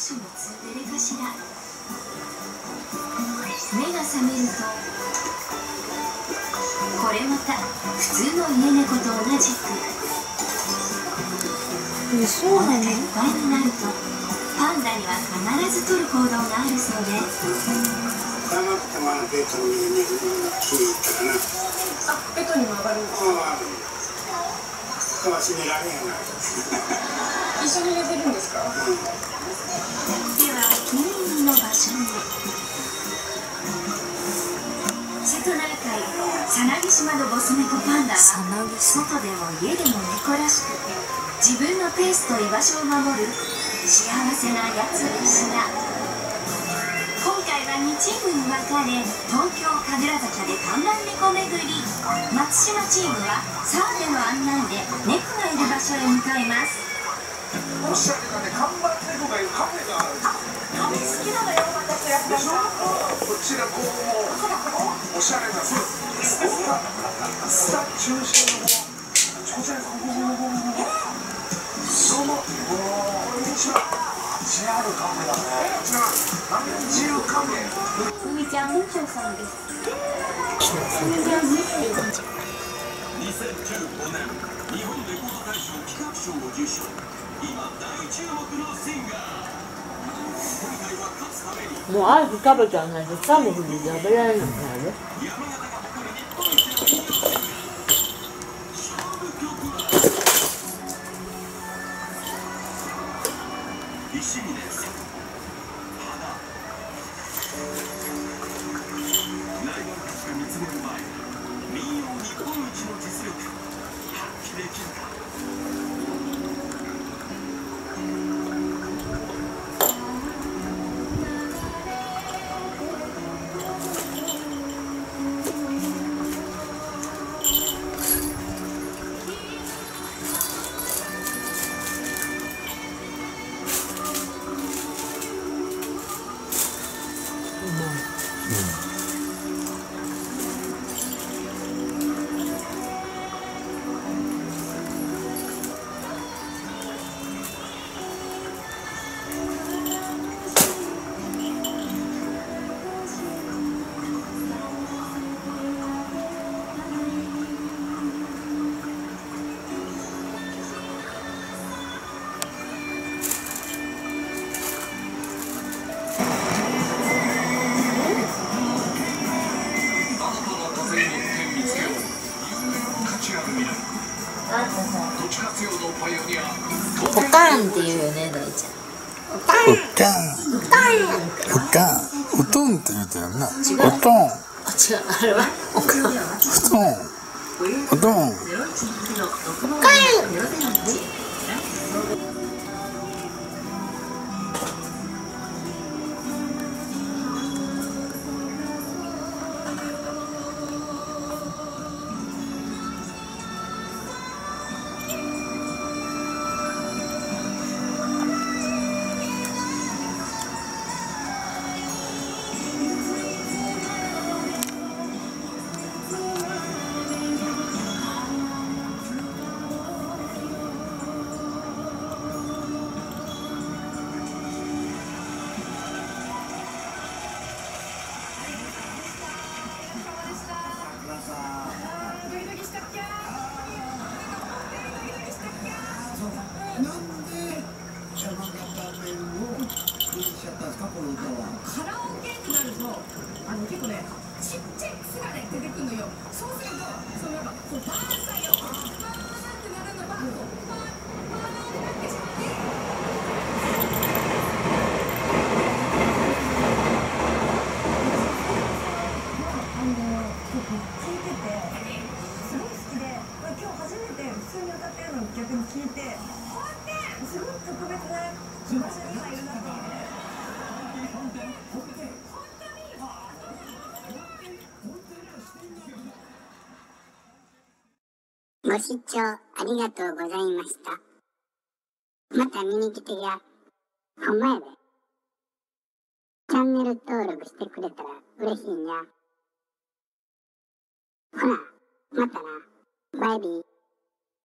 種のツンデレかしら。目が覚めると、これまた普通の家猫と同じく、そうだね、お腹いっぱいになるとパンダには必ず取る行動があるそうで、ベッドにも上がるんですか？一緒に寝てるんですか？ではメインの場所に瀬戸内海さなぎ島のボス猫パンダは外でも家でも猫らしく自分のペースと居場所を守る幸せなやつでした。今回は2チームに分かれ東京・神楽坂で観覧猫巡り、松島チームは澤部の案内で猫がいる場所へ向かいます。おっしゃるかね、看板猫がいるカフェがある。カフェ好きなのよ、私やってました。こちらこうもおしゃれなスタ中心のこちらこそのこんにちは。JR カメだね。JR カメ。うみちゃん本庁さんです。2015年日本レコード大賞企画賞を受賞。今大注目のシンガー。もうアイス食べちゃわないと寒い日に食べられなくなるよ。おかんって言うよね、大ちゃん。おかん。おかん。おとんって言うたよな。おとん。違う、あれは。おかん。おとん。おとん。おかん。ご視聴ありがとうございました。また見に来てや。ほんまやで。チャンネル登録してくれたら嬉しいんや。ほら、またな。バイビー。